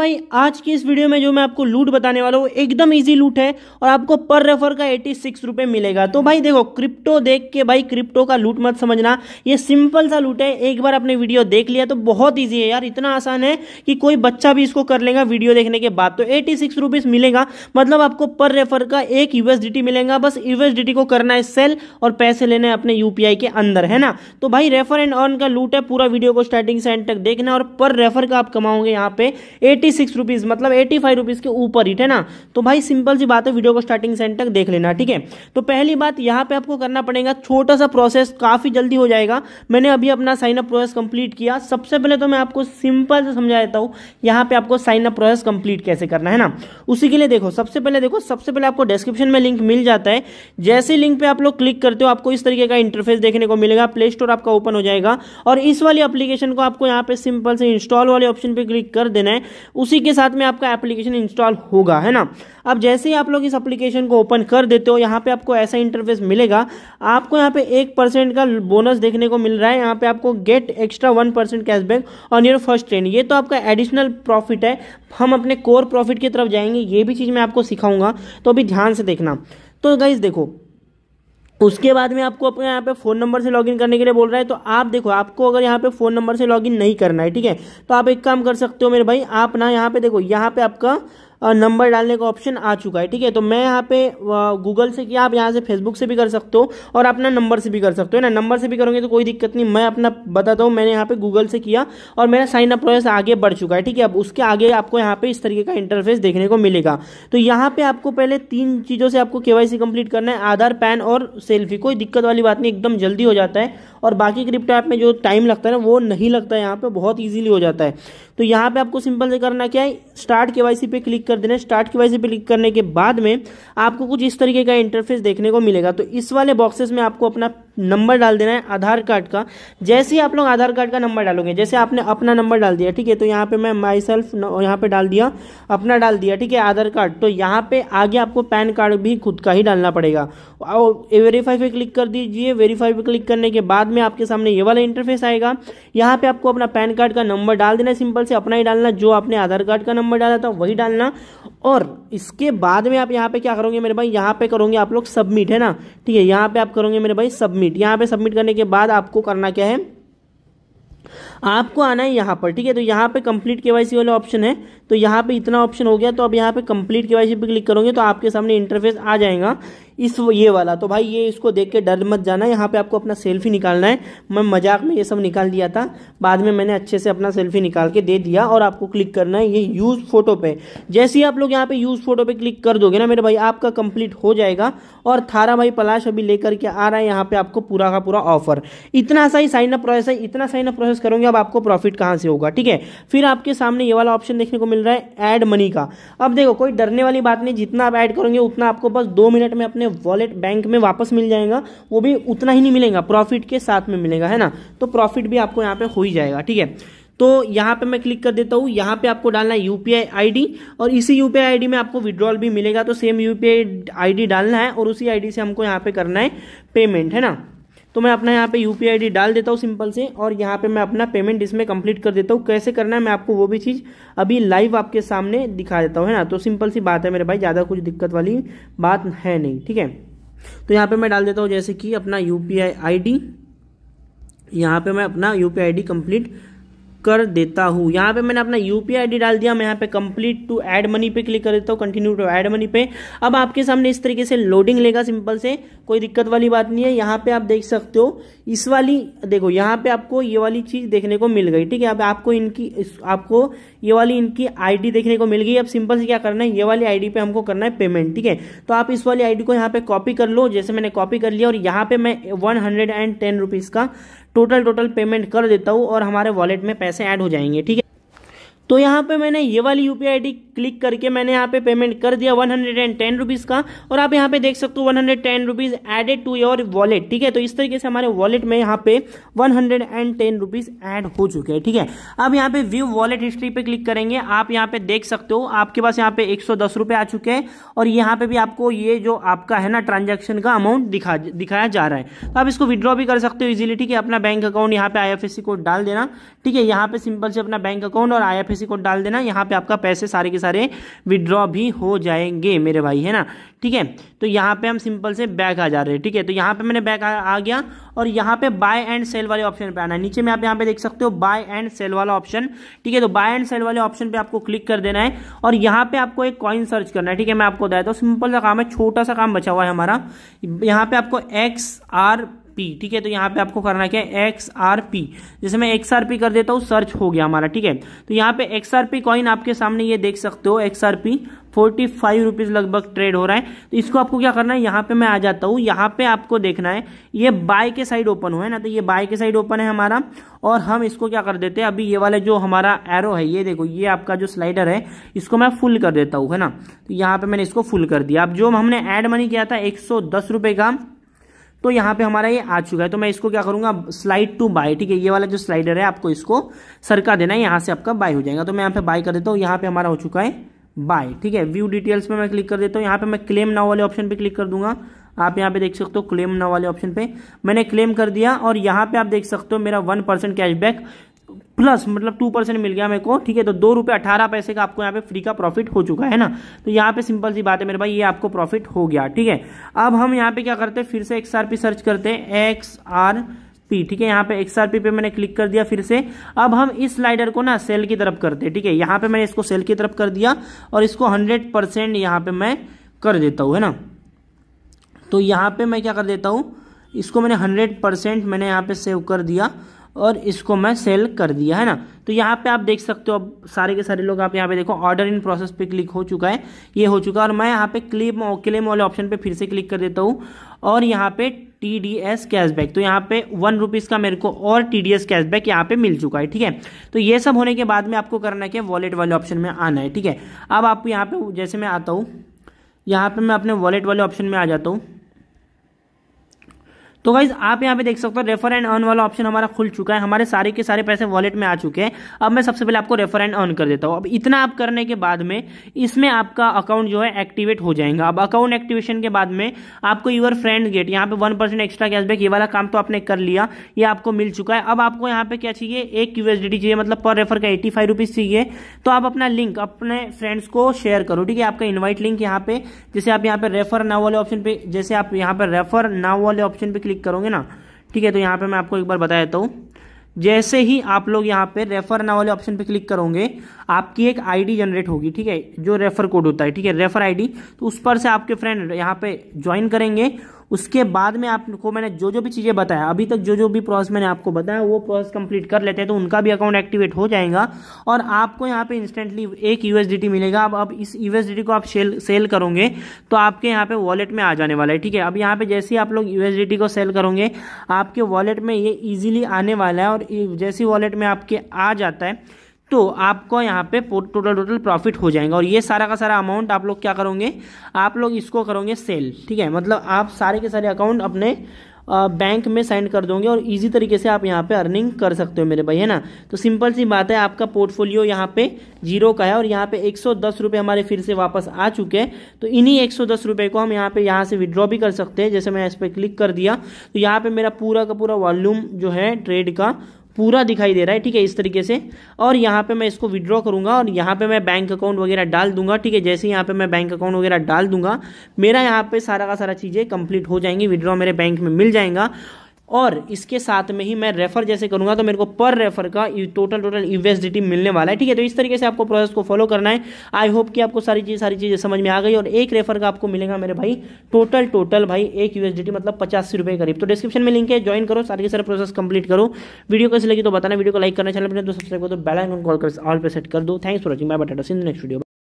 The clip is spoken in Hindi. भाई आज की इस वीडियो में जो मैं आपको लूट बताने वाला हूँ एकदम इजी लूट है और आपको पर रेफर का 86 रुपये मिलेगा। तो भाई देखो क्रिप्टो देख के भाई क्रिप्टो का लूट मत समझना, ये सिंपल सा लूट है। एक बार आपने वीडियो देख लिया तो बहुत ईजी है यार, इतना आसान है कि कोई बच्चा भी इसको कर लेगा वीडियो देखने के बाद। तो 86 रुपीज़ मिलेगा, मतलब आपको पर रेफर का एक USDT मिलेगा। बस USDT को करना है सेल और पैसे लेने है अपने UPI के अंदर, है ना। तो भाई रेफर एंड अर्न का लूट है, पूरा वीडियो को स्टार्टिंग से एंड तक देखना और पर रेफर का आप कमाओगे यहाँ पे 86 रुपीज़, मतलब 85 रुपीज़ के ऊपर ही, है ना। तो भाई सिंपल सी बात है, वीडियो को स्टार्टिंग से एंड तक देख लेना, ठीक है। तो पहली बात यहाँ पे आपको करना पड़ेगा छोटा सा प्रोसेस, काफी जल्दी हो जाएगा। मैंने अभी अपना साइन अप प्रोसेस कंप्लीट किया। सबसे पहले तो मैं आपको सिंपल से समझा देता हूँ यहाँ पे आपको साइन अप प्रोसेस कंप्लीट कैसे करना है ना। उसी के लिए देखो सबसे पहले आपको डिस्क्रिप्शन में लिंक मिल जाता है। जैसे लिंक पे आप लोग क्लिक करते हो आपको इस तरीके का इंटरफेस देखने को मिलेगा, प्ले स्टोर आपका ओपन हो जाएगा और इस वाली एप्लीकेशन को आपको यहाँ पे सिंपल से इंस्टॉल वाले ऑप्शन पे क्लिक कर देना है। उसी के साथ में आपका एप्लीकेशन इंस्टॉल होगा, है ना। अब जैसे ही आप लोग इस एप्लीकेशन को ओपन कर देते हो यहाँ पे आपको ऐसा इंटरफेस मिलेगा। आपको यहाँ पे 1% का बोनस देखने को मिल रहा है। यहाँ पे आपको get extra 1% cashback on your first train, ये तो आपका एडिशनल प्रॉफिट है। हम अपने कोर प्रॉफिट की तरफ जाएंगे, ये भी चीज़ मैं आपको सिखाऊंगा, तो अभी ध्यान से देखना। तो गाइस देखो उसके बाद में आपको अपने यहाँ पे फ़ोन नंबर से लॉगिन करने के लिए बोल रहा है। तो आप देखो आपको अगर यहाँ पे फ़ोन नंबर से लॉगिन नहीं करना है, ठीक है, तो आप एक काम कर सकते हो मेरे भाई, आप ना यहाँ पे देखो यहाँ पे आपका नंबर डालने का ऑप्शन आ चुका है, ठीक है। तो मैं यहाँ पे गूगल से किया, आप यहाँ से फेसबुक से भी कर सकते हो और अपना नंबर से भी कर सकते हो, ना। नंबर से भी करोगे तो कोई दिक्कत नहीं, मैं अपना बताता हूँ। मैंने यहाँ पे गूगल से किया और मेरा साइन अप प्रोसेस आगे बढ़ चुका है, ठीक है। अब उसके आगे आपको यहाँ पे इस तरीके का इंटरफेस देखने को मिलेगा। तो यहाँ पे आपको पहले 3 चीज़ों से आपको KYC कंप्लीट करना है, आधार, पैन और सेल्फी। कोई दिक्कत वाली बात नहीं, एकदम जल्दी हो जाता है और बाकी क्रिप्टो ऐप में जो टाइम लगता है ना वो नहीं लगता है, यहाँ पे बहुत ईजिली हो जाता है। तो यहाँ पे आपको सिंपल से करना क्या है, स्टार्ट KYC पे क्लिक कर देना। स्टार्ट KYC पे क्लिक करने के बाद में आपको कुछ इस तरीके का इंटरफेस देखने को मिलेगा। तो इस वाले बॉक्सेस में आपको अपना नंबर डाल देना है आधार कार्ड का। जैसे ही आप लोग आधार कार्ड का नंबर डालोगे, जैसे आपने अपना नंबर डाल दिया, ठीक है, तो यहाँ पे मैं माई सेल्फ यहाँ पे डाल दिया, अपना डाल दिया, ठीक है, आधार कार्ड। तो यहाँ पे आगे आपको पैन कार्ड भी खुद का ही डालना पड़ेगा और वेरीफाई पे क्लिक कर दीजिए। वेरीफाई पे क्लिक करने के बाद में आपके सामने ये वाला इंटरफेस आएगा। यहाँ पे आपको अपना पैन कार्ड का नंबर डाल देना है, सिंपल से अपना ही डालना, जो आपने आधार कार्ड का नंबर डाला था वही डालना। और इसके बाद में आप यहाँ पे क्या करोगे मेरे भाई, यहाँ पे करोगे आप लोग सबमिट, है ना, ठीक है। यहाँ पे आप करोगे मेरे भाई सबमिट। यहाँ पे सबमिट करने के बाद आपको करना क्या है, आपको आना है यहाँ पर, ठीक है। तो यहाँ पे कंप्लीट KYC वाला ऑप्शन है, तो यहाँ पे इतना ऑप्शन हो गया। तो अब यहाँ पे कंप्लीट KYC पे क्लिक करोगे तो आपके सामने इंटरफेस आ जाएगा इस ये वाला। तो भाई ये इसको देख के डर मत जाना, यहाँ पे आपको अपना सेल्फी निकालना है। मैं मजाक में ये सब निकाल दिया था, बाद में मैंने अच्छे से अपना सेल्फी निकाल के दे दिया और आपको क्लिक करना है ये यूज़ फोटो पे। जैसे ही आप लोग यहाँ पे यूज़ फोटो पे क्लिक कर दोगे ना मेरे भाई, आपका कंप्लीट हो जाएगा। और थारा भाई पलाश अभी लेकर के आ रहा है यहाँ पे आपको पूरा का पूरा ऑफर। इतना सा ही साइन अप प्रोसेस है, इतना साइन अप प्रोसेस करोगे अब आपको प्रॉफिट कहाँ से होगा, ठीक है। फिर आपके सामने ये वाला ऑप्शन देखने को मिल रहा है ऐड मनी का। अब देखो कोई डरने वाली बात नहीं, जितना आप ऐड करोगे उतना आपको बस 2 मिनट में अपने वॉलेट बैंक में वापस मिल जाएगा, वो भी उतना ही नहीं मिलेगा, प्रॉफिट के साथ में मिलेगा, है ना। तो प्रॉफिट भी आपको यहाँ पे हो ही जाएगा, ठीक है। तो यहाँ पे मैं क्लिक कर देता हूँ। यहाँ पे आपको डालना है UPI ID और इसी UPI ID में आपको विड्रॉल भी मिलेगा। तो सेम UPI ID डालना है और उसी ID से हमको यहाँ पे करना है पेमेंट, है ना। तो मैं अपना यहाँ पे UPI ID डाल देता हूँ सिंपल से और यहाँ पे मैं अपना पेमेंट इसमें कंप्लीट कर देता हूँ। कैसे करना है मैं आपको वो भी चीज़ अभी लाइव आपके सामने दिखा देता हूँ, है ना। तो सिंपल सी बात है मेरे भाई, ज़्यादा कुछ दिक्कत वाली बात है नहीं, ठीक है। तो यहाँ पे मैं डाल देता हूँ जैसे कि अपना UPI ID, यहाँ पे मैं अपना UPI ID कंप्लीट कर देता हूँ। यहाँ पे मैंने अपना UPI ID डाल दिया। मैं यहाँ पे कंप्लीट टू ऐड मनी पे क्लिक कर देता हूँ, कंटिन्यू टू ऐड मनी पे। अब आपके सामने इस तरीके से लोडिंग लेगा, सिंपल से, कोई दिक्कत वाली बात नहीं है। यहाँ पे आप देख सकते हो इस वाली, देखो यहाँ पे आपको ये वाली चीज़ देखने को मिल गई, ठीक है। अब आपको आपको ये वाली इनकी ID देखने को मिल गई। अब सिंपल से क्या करना है, ये वाली ID पे हमको करना है पेमेंट, ठीक है। तो आप इस वाली ID को यहाँ पे कॉपी कर लो, जैसे मैंने कॉपी कर लिया और यहाँ पे मैं 110 रुपीज़ का टोटल पेमेंट कर देता हूँ और हमारे वॉलेट में पैसे ऐड हो जाएंगे, ठीक है। तो यहाँ पे मैंने ये वाली UPI ID क्लिक करके मैंने यहाँ पे पेमेंट कर दिया 110 रुपीज़ का और आप यहाँ पे देख सकते हो 110 rupees added to your wallet, ठीक है। तो इस तरीके से हमारे वॉलेट में यहाँ पे 110 रुपीज़ ऐड हो चुके हैं, ठीक है। अब यहाँ पे व्यू वॉलेट हिस्ट्री पे क्लिक करेंगे, आप यहाँ पे देख सकते हो आपके पास यहाँ पे 110 रुपये आ चुके हैं और यहाँ पे भी आपको ये जो आपका है ना ट्रांजेक्शन का अमाउंट दिखाया जा रहा है। तो आप इसको विड्रॉ भी कर सकते हो इजिली, ठीक है। अपना बैंक अकाउंट यहाँ पे IFSC कोड डाल देना, ठीक है। यहाँ पे सिंपल से अपना बैंक अकाउंट और IFSC करेंसी कोड डाल देना, यहाँ पे आपका पैसे सारे के सारे विड्रॉ भी हो जाएंगे मेरे भाई, है ना। ठीक है, तो यहाँ पे हम सिंपल से बैक आ जा रहे हैं। ठीक है, तो यहाँ पे मैंने बैक आ गया और यहाँ पे बाय एंड सेल वाले ऑप्शन पे आना है। नीचे में आप यहाँ पे देख सकते हो बाय एंड सेल वाला ऑप्शन। ठीक है, तो बाय एंड सेल वाले ऑप्शन पे आपको क्लिक कर देना है और यहाँ पे आपको एक कॉइन सर्च करना है। ठीक है, मैं आपको बताया तो सिंपल सा काम है, छोटा सा काम बचा हुआ है हमारा। यहाँ पे आपको XRP, ठीक है, तो यहाँ पे आपको करना क्या है XRP। जैसे मैं XRP कर देता हूँ, सर्च हो गया हमारा। ठीक है, तो यहाँ पे XRP कॉइन आपके सामने ये देख सकते हो XRP 45 रुपीज़ लगभग ट्रेड हो रहा है। तो इसको आपको क्या करना है, यहाँ पे मैं आ जाता हूँ, यहाँ पे आपको देखना है ये बाय के साइड ओपन हुआ है ना, तो ये बाय के साइड ओपन है हमारा और हम इसको क्या कर देते हैं, अभी ये वाले जो हमारा एरो है, ये देखो ये आपका जो स्लाइडर है इसको मैं फुल कर देता हूँ, है ना। तो यहाँ पे मैंने इसको फुल कर दिया। अब जो हमने एड मनी किया था 110 रुपये का, तो यहाँ पे हमारा ये आ चुका है। तो मैं इसको क्या करूँगा, स्लाइड टू बाय। ठीक है, ये वाला जो स्लाइडर है आपको इसको सरका देना है, यहाँ से आपका बाय हो जाएगा। तो मैं यहाँ पे बाय कर देता हूँ, यहाँ पे हमारा हो चुका है बाय। ठीक है, व्यू डिटेल्स पे मैं क्लिक कर देता हूँ, यहाँ पे मैं क्लेम नाउ वाले ऑप्शन पे क्लिक कर दूंगा। आप यहाँ पे देख सकते हो क्लेम नाउ वाले ऑप्शन पे मैंने क्लेम कर दिया और यहाँ पे आप देख सकते हो मेरा 1% कैशबैक प्लस मतलब 2% मिल गया मेरे को। ठीक है, तो 2 रुपये 18 पैसे का आपको यहाँ पे फ्री का प्रॉफिट हो चुका है ना। तो यहाँ पे सिंपल सी बात है मेरे भाई, ये आपको प्रॉफिट हो गया। ठीक है, अब हम यहाँ पे क्या करते हैं, फिर से XRP सर्च करते हैं XRP। ठीक है, यहाँ पे XRP पे मैंने क्लिक कर दिया फिर से। अब हम इस स्लाइडर को ना सेल की तरफ करते हैं। ठीक है, यहाँ पे मैंने इसको सेल की तरफ कर दिया और इसको 100% यहाँ पे मैं कर देता हूँ, है ना। तो यहाँ पे मैं क्या कर देता हूँ, इसको मैंने 100% मैंने यहाँ पे सेव कर दिया और इसको मैं सेल कर दिया, है ना। तो यहाँ पे आप देख सकते हो अब सारे के सारे लोग, आप यहाँ पे देखो ऑर्डर इन प्रोसेस पे क्लिक हो चुका है, ये हो चुका है। और मैं यहाँ पे क्लेम वाले ऑप्शन पे फिर से क्लिक कर देता हूँ और यहाँ पे TDS कैशबैक, तो यहाँ पे 1 रुपीज़ का मेरे को और TDS कैशबैक यहाँ पे मिल चुका है। ठीक है, तो ये सब होने के बाद में आपको करना है कि वॉलेट वाले ऑप्शन में आना है। ठीक है, अब आपको यहाँ पे जैसे मैं आता हूँ, यहाँ पे मैं अपने वॉलेट वाले ऑप्शन में आ जाता हूँ। तो गाइज आप यहाँ पे देख सकते हो रेफर एंड अर्न वाला ऑप्शन हमारा खुल चुका है, हमारे सारे के सारे पैसे वॉलेट में आ चुके हैं। अब मैं सबसे पहले आपको रेफर एंड अर्न कर देता हूँ। अब इतना आप करने के बाद में इसमें आपका अकाउंट जो है एक्टिवेट हो जाएगा। अब अकाउंट एक्टिवेशन के बाद में आपको यूर फ्रेंड गेट, यहाँ पे 1% एक्स्ट्रा कैशबैक, ये वाला काम तो आपने कर लिया, ये आपको मिल चुका है। अब आपको यहाँ पे क्या चाहिए, एक USDT चाहिए, मतलब पर रेफर का 85 रुपीज़ चाहिए। तो आप अपना लिंक अपने फ्रेंड्स को शेयर करो। ठीक है, आपका इन्वाइट लिंक यहाँ पे जैसे आप यहाँ पे रेफर नाउ वाले ऑप्शन पे क्लिक करोगे ना। ठीक है, तो यहाँ पे मैं आपको एक बार बता देता हूँ, जैसे ही आप लोग यहाँ पे रेफर नाउ वाले ऑप्शन पे क्लिक करोगे आपकी एक आईडी जनरेट होगी। ठीक है, जो रेफर कोड होता है, ठीक है, रेफर आईडी। तो उस पर से आपके फ्रेंड यहाँ पे ज्वाइन करेंगे। उसके बाद में आपको मैंने जो भी चीज़ें बताया अभी तक, जो भी प्रोसेस मैंने आपको बताया वो प्रोसेस कंप्लीट कर लेते हैं तो उनका भी अकाउंट एक्टिवेट हो जाएगा और आपको यहाँ पे इंस्टेंटली एक USDT मिलेगा। अब इस USDT को आप सेल करोगे तो आपके यहाँ पे वॉलेट में आ जाने वाला है। ठीक है, अब यहाँ पे जैसे ही आप लोग USDT को सेल करोगे आपके वॉलेट में ये ईजिली आने वाला है और जैसे वॉलेट में आपके आ जाता है तो आपको यहाँ पे टोटल प्रॉफिट हो जाएगा। और ये सारा का सारा अमाउंट आप लोग क्या करोगे, आप लोग इसको करोगे सेल। ठीक है, मतलब आप सारे के सारे अकाउंट अपने बैंक में सेंड कर दोगे और इजी तरीके से आप यहाँ पे अर्निंग कर सकते हो मेरे भाई, है ना। तो सिंपल सी बात है, आपका पोर्टफोलियो यहाँ पे 0 का है और यहाँ पे 110 रुपये हमारे फिर से वापस आ चुके हैं। तो इन्हीं 110 रुपये को हम यहाँ से विड्रॉ भी कर सकते हैं। जैसे मैं इस पर क्लिक कर दिया तो यहाँ पर मेरा पूरा का पूरा वॉल्यूम जो है ट्रेड का पूरा दिखाई दे रहा है। ठीक है, इस तरीके से। और यहाँ पे मैं इसको विड्रॉ करूंगा और यहाँ पे मैं बैंक अकाउंट वगैरह डाल दूंगा। ठीक है, जैसे यहाँ पे मैं बैंक अकाउंट वगैरह डाल दूंगा मेरा यहाँ पे सारा का सारा चीज़ें कंप्लीट हो जाएंगी, विड्रॉ मेरे बैंक में मिल जाएगा। और इसके साथ में ही मैं रेफर जैसे करूंगा तो मेरे को पर रेफर का टोटल USDT मिलने वाला है। ठीक है, तो इस तरीके से आपको प्रोसेस को फॉलो करना है। आई होप कि आपको सारी चीज़ें समझ में आ गई। और एक रेफर का आपको मिलेगा मेरे भाई टोटल भाई एक USDT मतलब 85 रुपये करीब। तो डिस्क्रिप्शन में लिंक है, ज्वाइन करो, सारे के सारे प्रोसेस कंप्लीट करो। वीडियो कैसी लगी तो बताना, वीडियो को लाइक करना, चैनल पर सब्सक्राइब करो, बेल आइकन कॉल कर ऑल पे सेट कर दो। Thanks for watching, bye, tata, see you next video.